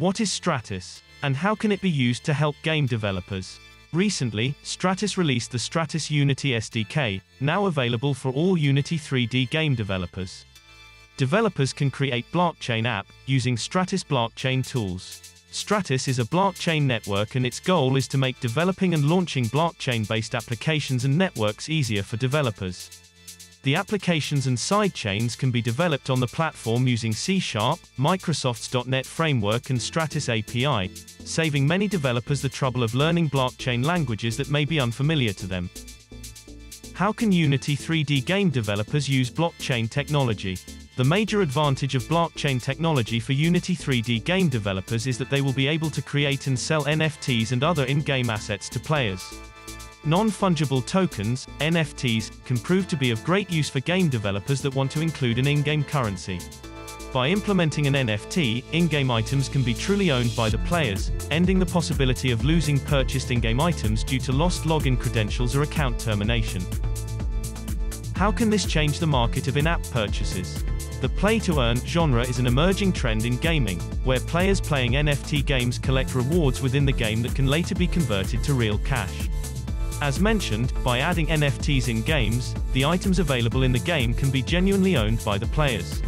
What is Stratis, and how can it be used to help game developers? Recently, Stratis released the Stratis Unity SDK, now available for all Unity 3D game developers. Developers can create blockchain app using Stratis blockchain tools. Stratis is a blockchain network, and its goal is to make developing and launching blockchain-based applications and networks easier for developers. The applications and sidechains can be developed on the platform using C#, Microsoft's .NET framework and Stratis API, saving many developers the trouble of learning blockchain languages that may be unfamiliar to them. How can Unity 3D game developers use blockchain technology? The major advantage of blockchain technology for Unity 3D game developers is that they will be able to create and sell NFTs and other in-game assets to players. Non-fungible tokens, NFTs, can prove to be of great use for game developers that want to include an in-game currency. By implementing an NFT, in-game items can be truly owned by the players, ending the possibility of losing purchased in-game items due to lost login credentials or account termination. How can this change the market of in-app purchases? The play-to-earn genre is an emerging trend in gaming, where players playing NFT games collect rewards within the game that can later be converted to real cash. As mentioned, by adding NFTs in games, the items available in the game can be genuinely owned by the players.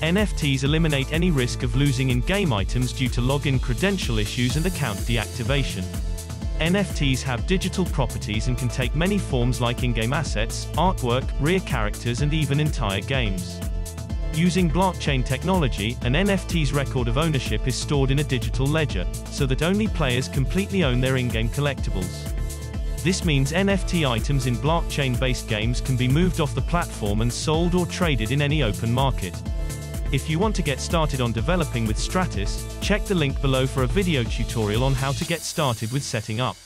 NFTs eliminate any risk of losing in-game items due to login credential issues and account deactivation. NFTs have digital properties and can take many forms like in-game assets, artwork, rare characters, and even entire games. Using blockchain technology, an NFT's record of ownership is stored in a digital ledger, so that only players completely own their in-game collectibles. This means NFT items in blockchain-based games can be moved off the platform and sold or traded in any open market. If you want to get started on developing with Stratis, check the link below for a video tutorial on how to get started with setting up.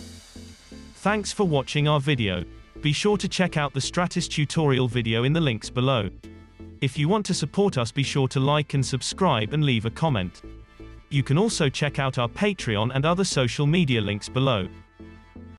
Thanks for watching our video. Be sure to check out the Stratis tutorial video in the links below. If you want to support us, be sure to like and subscribe and leave a comment. You can also check out our Patreon and other social media links below.